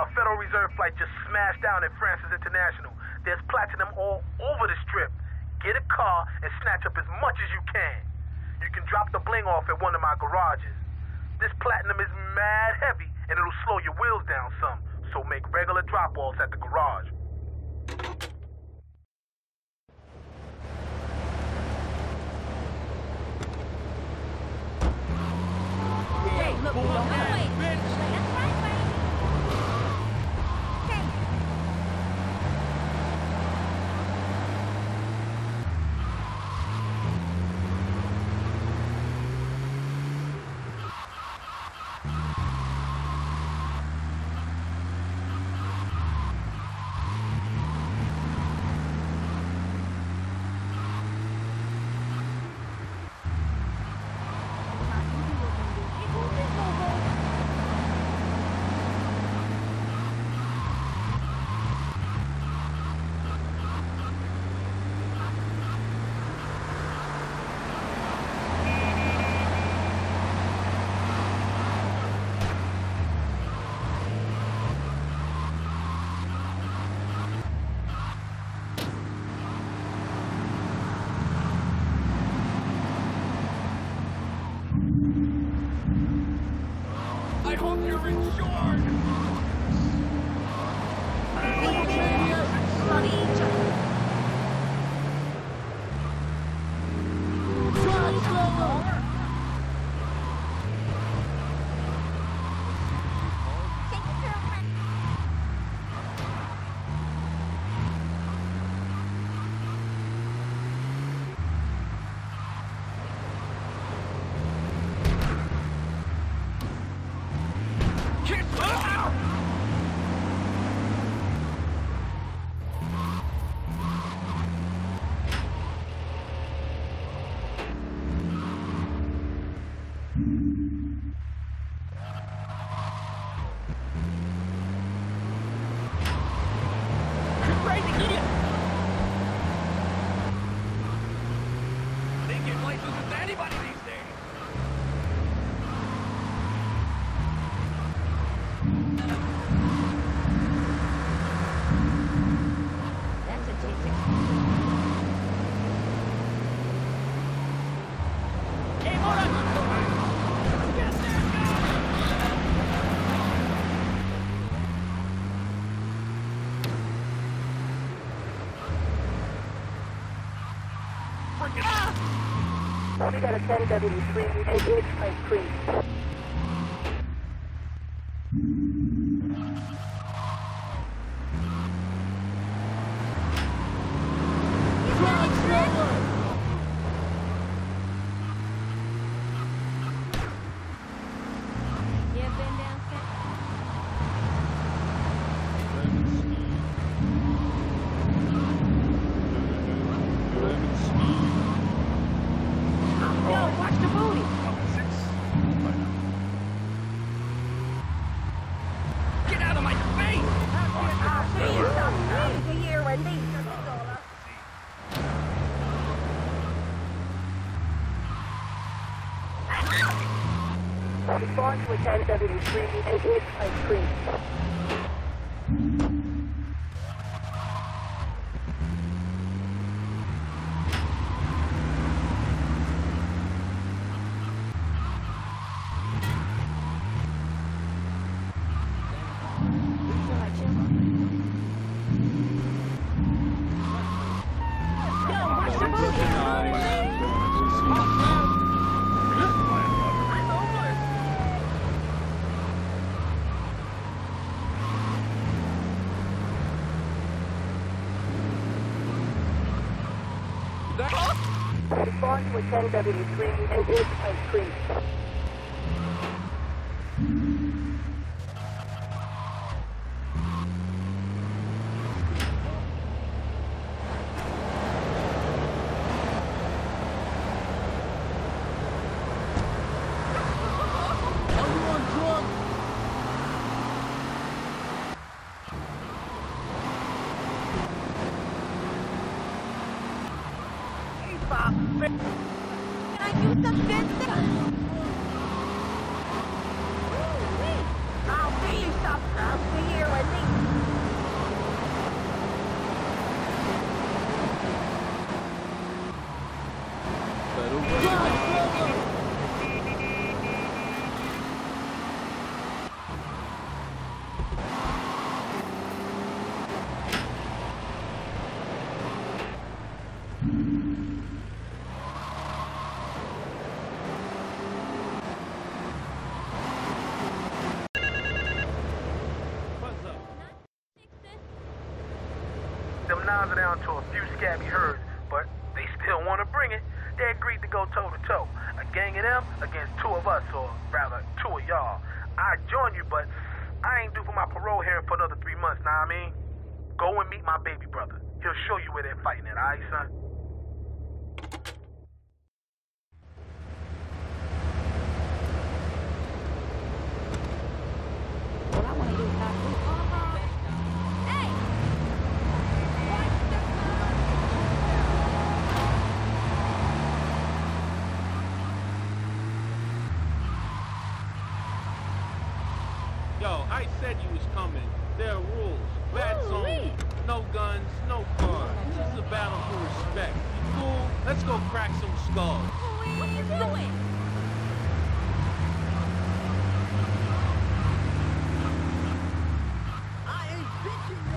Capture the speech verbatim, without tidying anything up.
A Federal Reserve flight just smashed down at Francis International. There's platinum all over the strip. Get a car and snatch up as much as you can. You can drop the bling off at one of my garages. This platinum is mad heavy, and it'll slow your wheels down some, so make regular drop-offs at the garage. Wait, look, we don't have it. ten W three and eight five three. Respond to attend W three and eight five three. ten W three and eight five three. I'll be here. Now's down to a few scabby herds, but they still want to bring it. They agreed to go toe-to-toe. A gang of them against two of us, or rather, two of y'all. I join you, but I ain't due for my parole here for another three months, nah I mean? Go and meet my baby brother. He'll show you where they're fighting at, alright, son? Yo, I said you was coming. There are rules. Bad zone. No guns, no cars. This is a battle for respect. You fool? Let's go crack some skulls. What are you doing? I ain't bitching you.